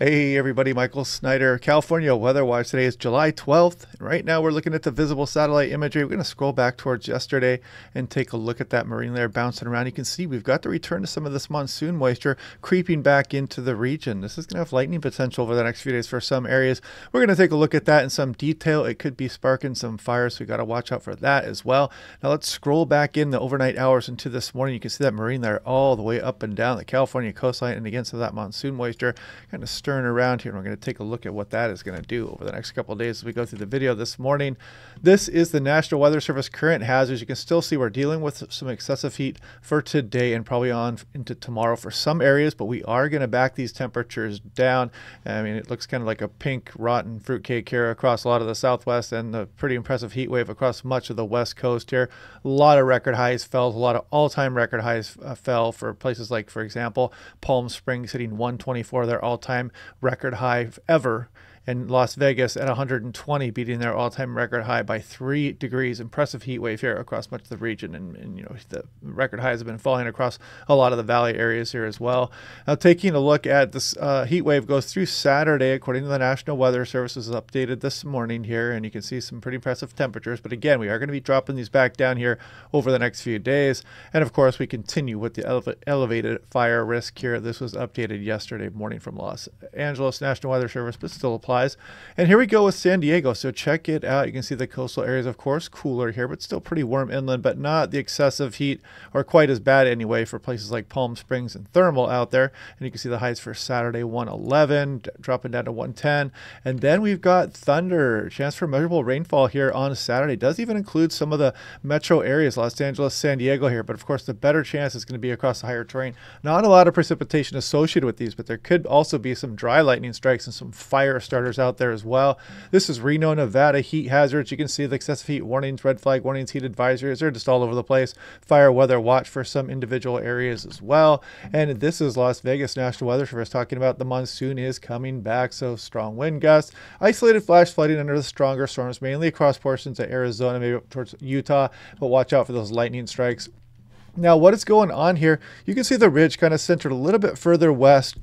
Hey everybody, Michael Snyder, California Weather Watch. Today is July 12th. Right now we're looking at the visible satellite imagery. We're going to scroll back towards yesterday and take a look at that marine layer bouncing around. You can see we've got the return to some of this monsoon moisture creeping back into the region. This is going to have lightning potential over the next few days for some areas. We're going to take a look at that in some detail. It could be sparking some fires, so we got to watch out for that as well. Now let's scroll back in the overnight hours into this morning. You can see that marine layer all the way up and down the California coastline, and again some of that monsoon moisture kind of turn around here, and we're going to take a look at what that is going to do over the next couple of days as we go through the video this morning. This is the National Weather Service current hazards. You can still see we're dealing with some excessive heat for today and probably on into tomorrow for some areas, but we are going to back these temperatures down. I mean, it looks kind of like a pink rotten fruitcake here across a lot of the Southwest, and a pretty impressive heat wave across much of the West Coast here. A lot of record highs fell, a lot of all-time record highs fell for places like, for example, Palm Springs hitting 124, their all-time record high ever, and Las Vegas at 120 beating their all-time record high by 3 degrees. Impressive heat wave here across much of the region, and you know, the record highs have been falling across a lot of the valley areas here as well. Now taking a look at this heat wave goes through Saturday according to the National Weather Service, is updated this morning here, and you can see some pretty impressive temperatures, but again we are going to be dropping these back down here over the next few days. And of course we continue with the elevated fire risk here. This was updated yesterday morning from Los Angeles National Weather Service, but still applies. And here we go with San Diego. So check it out. You can see the coastal areas, of course, cooler here, but still pretty warm inland, but not the excessive heat or quite as bad anyway for places like Palm Springs and Thermal out there. And you can see the highs for Saturday, 111, dropping down to 110. And then we've got thunder. Chance for measurable rainfall here on Saturday. Does even include some of the metro areas, Los Angeles, San Diego here. But of course, the better chance is going to be across the higher terrain. Not a lot of precipitation associated with these, but there could also be some dry lightning strikes and some fire starters out there as well. This is Reno, Nevada heat hazards. You can see the excessive heat warnings, red flag warnings, heat advisories. They're just all over the place. Fire weather watch for some individual areas as well. And this is Las Vegas National Weather Service talking about the monsoon is coming back. So strong wind gusts, isolated flash flooding under the stronger storms, mainly across portions of Arizona, maybe up towards Utah, but watch out for those lightning strikes. Now what is going on here? You can see the ridge kind of centered a little bit further west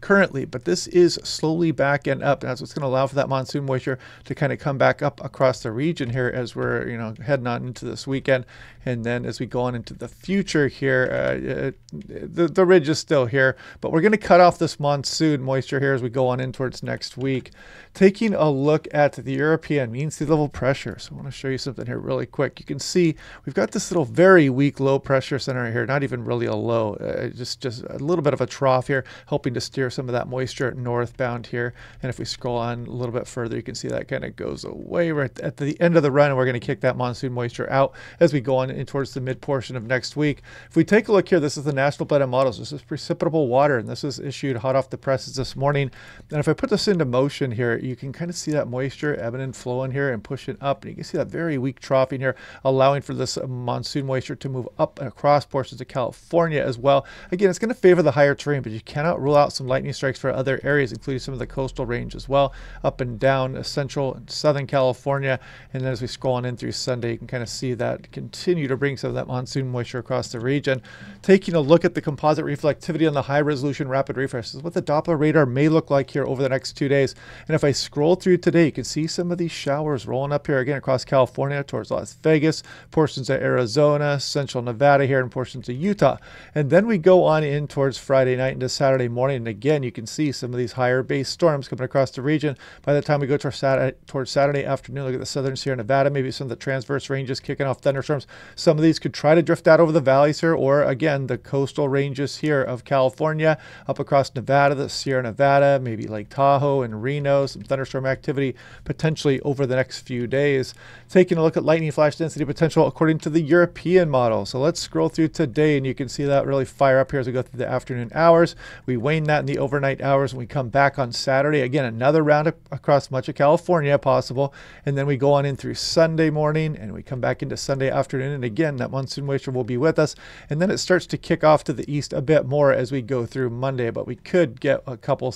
currently, but this is slowly back and up, and that's what's going to allow for that monsoon moisture to kind of come back up across the region here as we're, you know, heading on into this weekend. And then as we go on into the future here, the ridge is still here, but we're going to cut off this monsoon moisture here as we go on in towards next week. Taking a look at the European mean sea level pressure. So I want to show you something here really quick. You can see we've got this little very weak low pressure center here, not even really a low, just a little bit of a trough here, helping to steer some of that moisture northbound here. And if we scroll on a little bit further, you can see that kind of goes away right at the end of the run, and we're going to kick that monsoon moisture out as we go on in towards the mid portion of next week. If we take a look here, this is the National Blend of Models. This is precipitable water, and this is issued hot off the presses this morning. And if I put this into motion here, you can kind of see that moisture ebbing and flowing here and pushing up, and you can see that very weak troughing here, allowing for this monsoon moisture to move up and across portions of California as well. Again, it's going to favor the higher terrain, but you cannot rule out some lightning strikes for other areas, including some of the coastal range as well, up and down central and southern California. And then as we scroll on in through Sunday, you can kind of see that continue to bring some of that monsoon moisture across the region. Taking a look at the composite reflectivity on the high resolution rapid refresh, is what the Doppler radar may look like here over the next 2 days. And if I scroll through today, you can see some of these showers rolling up here again across California towards Las Vegas, portions of Arizona, central Nevada here, and portions of Utah. And then we go on in towards Friday night into Saturday morning, and again, you can see some of these higher base storms coming across the region. By the time we go towards Saturday afternoon, look at the southern Sierra Nevada, maybe some of the Transverse Ranges kicking off thunderstorms. Some of these could try to drift out over the valleys here, or again, the coastal ranges here of California, up across Nevada, the Sierra Nevada, maybe Lake Tahoe and Reno, some thunderstorm activity potentially over the next few days. Taking a look at lightning flash density potential according to the European model. So let's scroll through today, and you can see that really fire up here as we go through the afternoon hours. We wane that in the overnight hours. When we come back on Saturday, again, another round across much of California possible. And then we go on in through Sunday morning, and we come back into Sunday afternoon. And again, that monsoon moisture will be with us. And then it starts to kick off to the east a bit more as we go through Monday. But we could get a couple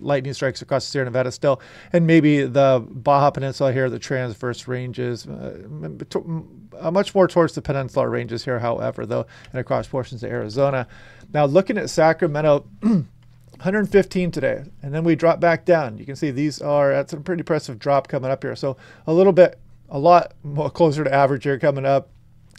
lightning strikes across Sierra Nevada still. And maybe the Baja Peninsula here, the Transverse Ranges, much more towards the Peninsular Ranges here, however, though, and across portions of Arizona. Now, looking at Sacramento, 115 today, and then we drop back down. You can see these are, that's a pretty impressive drop coming up here. So a little bit, a lot more closer to average here coming up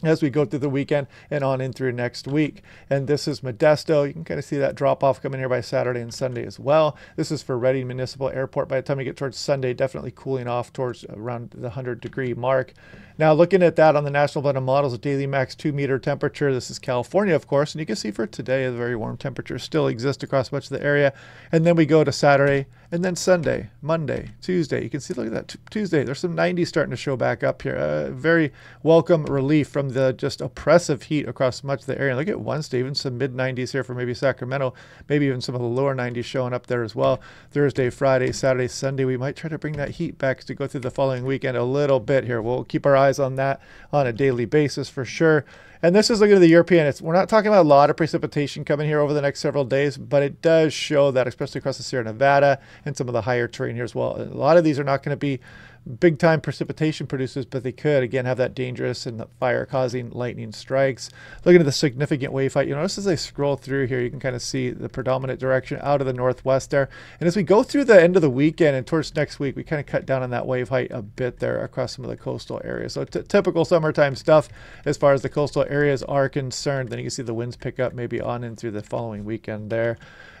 as we go through the weekend and on in through next week. And this is Modesto. You can kind of see that drop off coming here by Saturday and Sunday as well. This is for Redding Municipal Airport. By the time you get towards Sunday, definitely cooling off towards around the 100-degree mark. Now looking at that on the National Blend of Models, a daily max 2-meter temperature. This is California, of course. And you can see for today, the very warm temperatures still exist across much of the area. And then we go to Saturday and then Sunday, Monday, Tuesday. You can see, look at that, Tuesday. There's some 90s starting to show back up here. Very welcome relief from the just oppressive heat across much of the area. Look at Wednesday, even some mid-90s here for maybe Sacramento, maybe even some of the lower 90s showing up there as well. Thursday, Friday, Saturday, Sunday, we might try to bring that heat back to go through the following weekend a little bit here. We'll keep our eyes on that on a daily basis for sure. And this is looking at the European. We're not talking about a lot of precipitation coming here over the next several days, but it does show that, especially across the Sierra Nevada and some of the higher terrain here as well. A lot of these are not going to be big-time precipitation producers, but they could, again, have that dangerous and fire-causing lightning strikes. Looking at the significant wave height, you notice as I scroll through here, you can kind of see the predominant direction out of the northwest there. And as we go through the end of the weekend and towards next week, we kind of cut down on that wave height a bit there across some of the coastal areas. So typical summertime stuff as far as the coastal areas are concerned. Then you can see the winds pick up maybe on in through the following weekend there.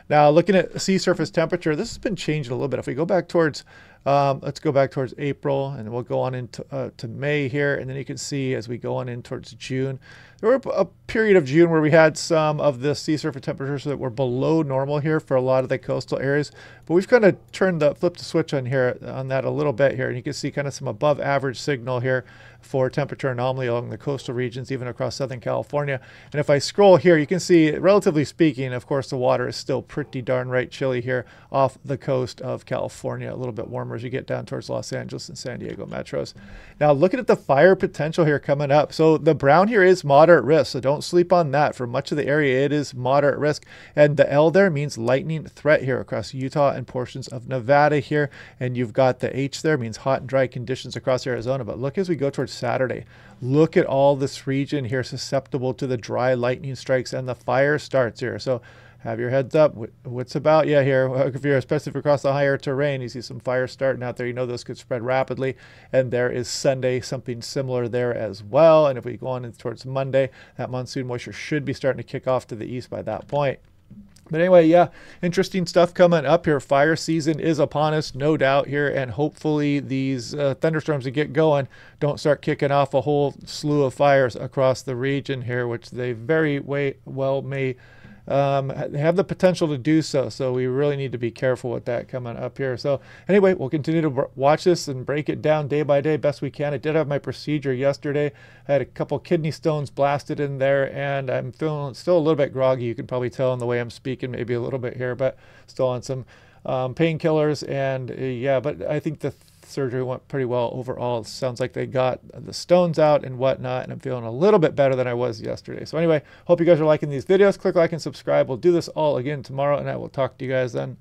Now, looking at sea surface temperature, this has been changed a little bit. If we go back towards, let's go back towards April, and we'll go on into to May here, and then you can see as we go on in towards June, there were a period of June where we had some of the sea surface temperatures that were below normal here for a lot of the coastal areas, but we've kind of turned the, flipped the switch on here, on that a little bit here, and you can see kind of some above average signal here for temperature anomaly along the coastal regions, even across Southern California. And if I scroll here, you can see, relatively speaking, of course, the water is still pretty darn right chilly here off the coast of California, a little bit warmer as you get down towards Los Angeles and San Diego metros. Now looking at the fire potential here coming up. So the brown here is moderate risk, so don't sleep on that. For much of the area, it is moderate risk. And the L there means lightning threat here across Utah and portions of Nevada here. And you've got the H there means hot and dry conditions across Arizona. But look as we go towards Saturday, look at all this region here susceptible to the dry lightning strikes and the fire starts here. So have your heads up. What's about you here? If you're, especially if you're across the higher terrain, you see some fires starting out there. You know those could spread rapidly. And there is Sunday, something similar there as well. And if we go on towards Monday, that monsoon moisture should be starting to kick off to the east by that point. But anyway, yeah, interesting stuff coming up here. Fire season is upon us, no doubt here. And hopefully these thunderstorms that get going don't start kicking off a whole slew of fires across the region here, which they very well may have the potential to do so. So we really need to be careful with that coming up here. So anyway, we'll continue to watch this and break it down day by day best we can. I did have my procedure yesterday. I had a couple kidney stones blasted in there, and I'm feeling still a little bit groggy. You can probably tell in the way I'm speaking, maybe a little bit here, but still on some painkillers. And yeah, but I think the surgery went pretty well overall. It sounds like they got the stones out and whatnot, and I'm feeling a little bit better than I was yesterday. So anyway, hope you guys are liking these videos. Click like and subscribe. We'll do this all again tomorrow, and I will talk to you guys then.